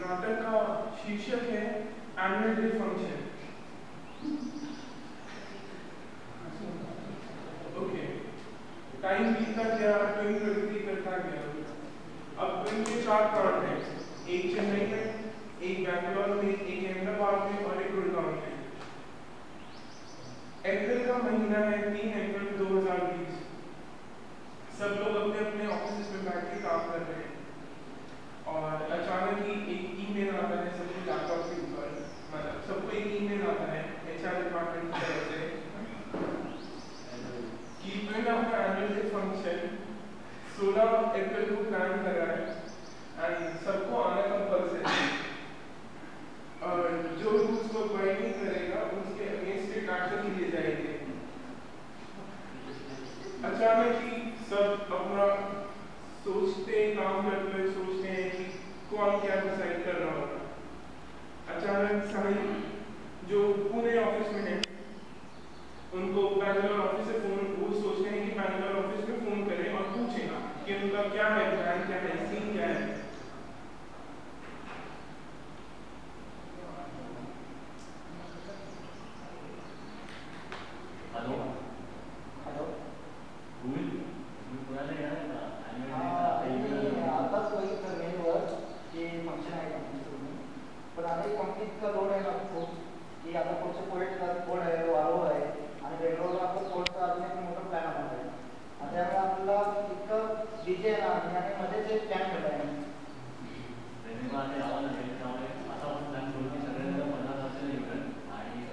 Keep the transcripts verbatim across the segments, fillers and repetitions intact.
नाटक का शीर्षक है annual day function. Okay, time बीतता गया, ट्विन प्रगति करता गया। अब ट्विन के चार प्लांट हैं, एक चेन्नई में, एक बैंगलोर में, एक अहमदाबाद में और एक गुड़गांव में। अप्रैल का महीना है, तीन अप्रैल दो हज़ार बीस। सब लोग अपने अपने ऑफिस में बैठ के काम कर रहे हैं और अचानक ही एक ईमेल आता है सबके लैपटॉप के ऊपर, मतलब सबको एक ईमेल आता है एचआर डिपार्टमेंट की तरफ से कि ट्विन आपका एनुअल डे फंक्शन सोलह अप्रैल को प्लान कर रहा है एंड सबको आना कंपल्सरी, और जो रूल्स को बाय नहीं करेगा उसके अगेंस्ट एक्शन लिए जाएंगे। अचानक ही सब अपना सोचते काम करते हुए सोचते हैं कि कौन क्या डिसाइड कर रहा होगा। अचानक साहिब जो पुणे ऑफिस में है उनको बैंगलोर ऑफिस से फोन, वो सोचते हैं कि बैंगलोर ऑफिस में फोन करें और पूछें कि उनका क्या है, प्लान क्या है, सीन क्या है। हेलो हेलो भूल पुराने यार का लोड है आपको कि आता कोणचा पॉइंट का कोड आहे तो आलो आहे आणि बेंगलोरला आपण कोणचा आपने मोठा प्लॅन आला आहे आणि त्याला आपला एक डीजे आणि आणि मध्ये जे प्लॅन केला आहे धन्यवाद आहे आपण हे काम आता आपण प्लॅन करू की सगळ्यांना पंधरा तारखेला इव्हेंट आणि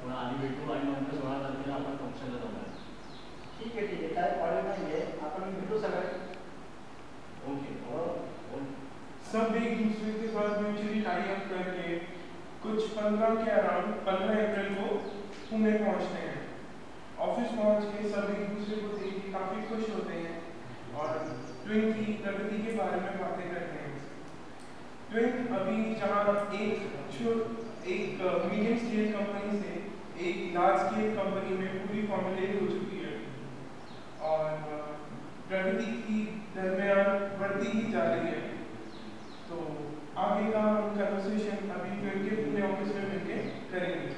पण आधी भेटू आणि नंतर सोळा तारखेला आपण फंक्शनला जाऊ। ठीक आहे, ठीक आहे, काय प्रॉब्लेम नाहीये, आपण भेटू सगळे। ओके, सब एक दूसरे के साथ म्यूचुअली टाई अप करके कुछ पंद्रह के अराउंड पंद्रह अप्रैल को पुणे पहुंचते हैं। ऑफिस पहुंच के सब एक दूसरे को देख के काफ़ी खुश होते हैं और ट्विन की प्रगति के बारे में बातें करते हैं। ट्विन अभी जहाँ एक एक मीडियम स्केल कंपनी से एक लार्ज स्केल कंपनी में पूरी फॉर्मुलेट हो चुकी है और प्रगति की दरमियान बढ़ती ही जा रही है। तो आगे का हम कन्वर्सेशन अभी ट्विन के पूरे ऑफिस में मिलकर करेंगे।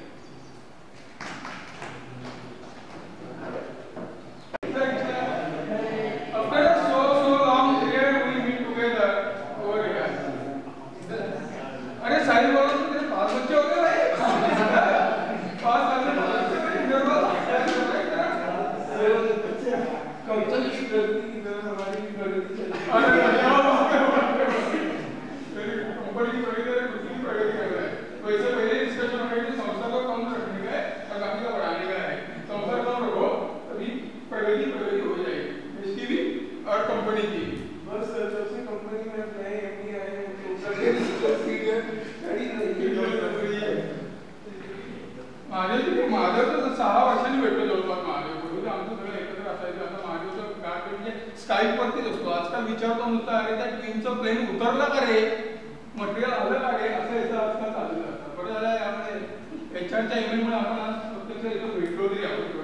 Thank you.